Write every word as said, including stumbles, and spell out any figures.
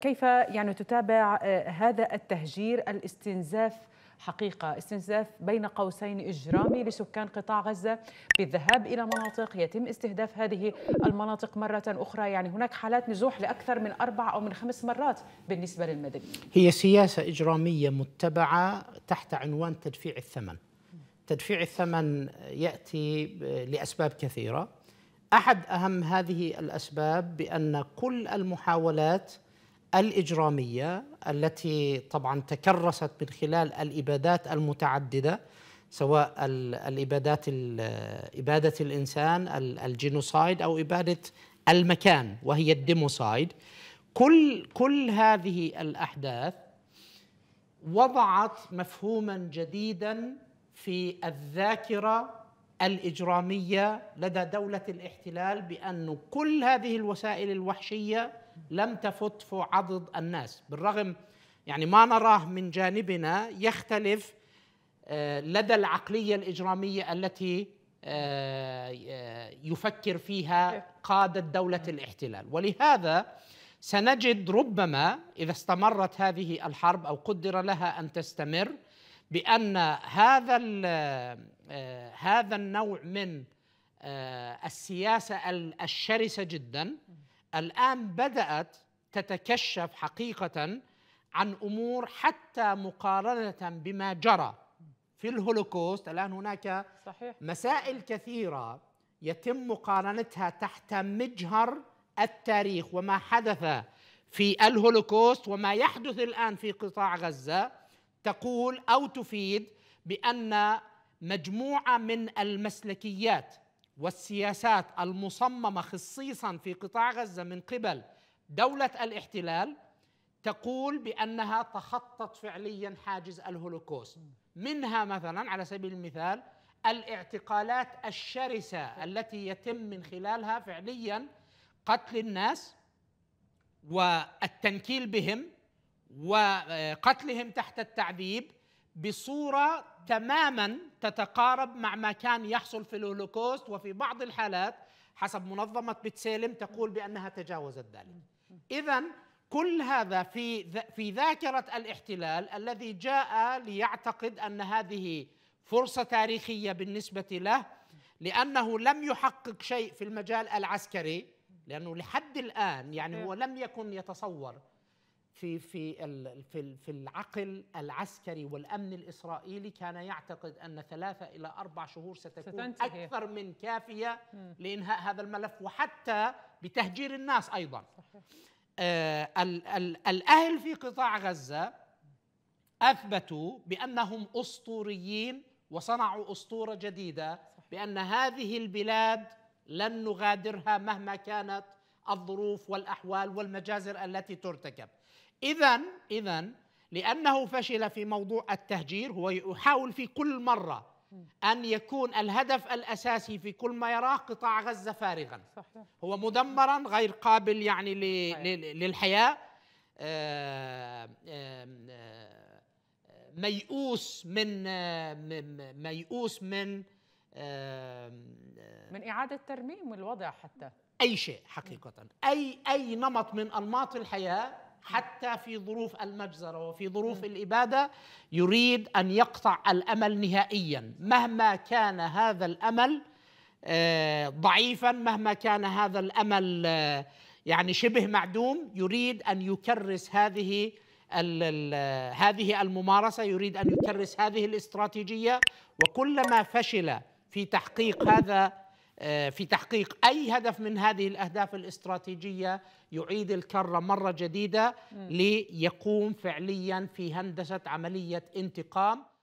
كيف يعني تتابع هذا التهجير، الاستنزاف حقيقة، استنزاف بين قوسين إجرامي لسكان قطاع غزة بالذهاب إلى مناطق يتم استهداف هذه المناطق مرة أخرى؟ يعني هناك حالات نزوح لأكثر من أربع أو من خمس مرات بالنسبة للمدنيين. هي سياسة إجرامية متبعة تحت عنوان تدفيع الثمن. تدفيع الثمن يأتي لأسباب كثيرة، أحد أهم هذه الأسباب بأن كل المحاولات الإجرامية التي طبعا تكرست من خلال الإبادات المتعددة، سواء الإبادات إبادة الإنسان، الجينوسايد، أو إبادة المكان وهي الديموسايد، كل كل هذه الأحداث وضعت مفهوما جديدا في الذاكرة الإجرامية لدى دولة الاحتلال، بأن كل هذه الوسائل الوحشية لم تفت عضد الناس. بالرغم يعني ما نراه من جانبنا يختلف لدى العقلية الإجرامية التي يفكر فيها قادة دولة الاحتلال. ولهذا سنجد ربما إذا استمرت هذه الحرب أو قدر لها أن تستمر، بأن هذا هذا النوع من السياسة الشرسة جدا الآن بدأت تتكشف حقيقة عن أمور، حتى مقارنة بما جرى في الهولوكوست. الآن هناك صحيح. مسائل كثيرة يتم مقارنتها تحت مجهر التاريخ، وما حدث في الهولوكوست وما يحدث الآن في قطاع غزة تقول أو تفيد بأن مجموعة من المسلكيات والسياسات المصممة خصيصا في قطاع غزة من قبل دولة الاحتلال تقول بأنها تخطت فعليا حاجز الهولوكوست. منها مثلا على سبيل المثال الاعتقالات الشرسة التي يتم من خلالها فعليا قتل الناس والتنكيل بهم وقتلهم تحت التعذيب بصورة تماما تتقارب مع ما كان يحصل في الهولوكوست، وفي بعض الحالات حسب منظمة بتسلم تقول بأنها تجاوزت ذلك. إذا كل هذا في في ذاكرة الاحتلال الذي جاء ليعتقد أن هذه فرصة تاريخية بالنسبة له، لأنه لم يحقق شيء في المجال العسكري، لأنه لحد الآن يعني هو لم يكن يتصور في في في في العقل العسكري والأمن الإسرائيلي كان يعتقد أن ثلاثة إلى أربع شهور ستكون أكثر من كافية لإنهاء هذا الملف، وحتى بتهجير الناس أيضا. آه ال ال الأهل في قطاع غزة أثبتوا بأنهم أسطوريين وصنعوا أسطورة جديدة بأن هذه البلاد لن نغادرها مهما كانت الظروف والأحوال والمجازر التي ترتكب. إذن إذن لأنه فشل في موضوع التهجير، هو يحاول في كل مرة أن يكون الهدف الأساسي في كل ما يراه قطاع غزة فارغا، هو مدمرا غير قابل يعني للحياة، ميؤوس من ميؤوس من من إعادة ترميم الوضع، حتى أي شيء حقيقة، أي أي نمط من أنماط الحياة، حتى في ظروف المجزرة وفي ظروف الإبادة يريد أن يقطع الأمل نهائيا، مهما كان هذا الأمل ضعيفا، مهما كان هذا الأمل يعني شبه معدوم، يريد أن يكرس هذه هذه الممارسة، يريد أن يكرس هذه الاستراتيجية. وكلما فشل في تحقيق هذا في تحقيق أي هدف من هذه الأهداف الاستراتيجية يعيد الكرة مرة جديدة ليقوم فعليا في هندسة عملية انتقام.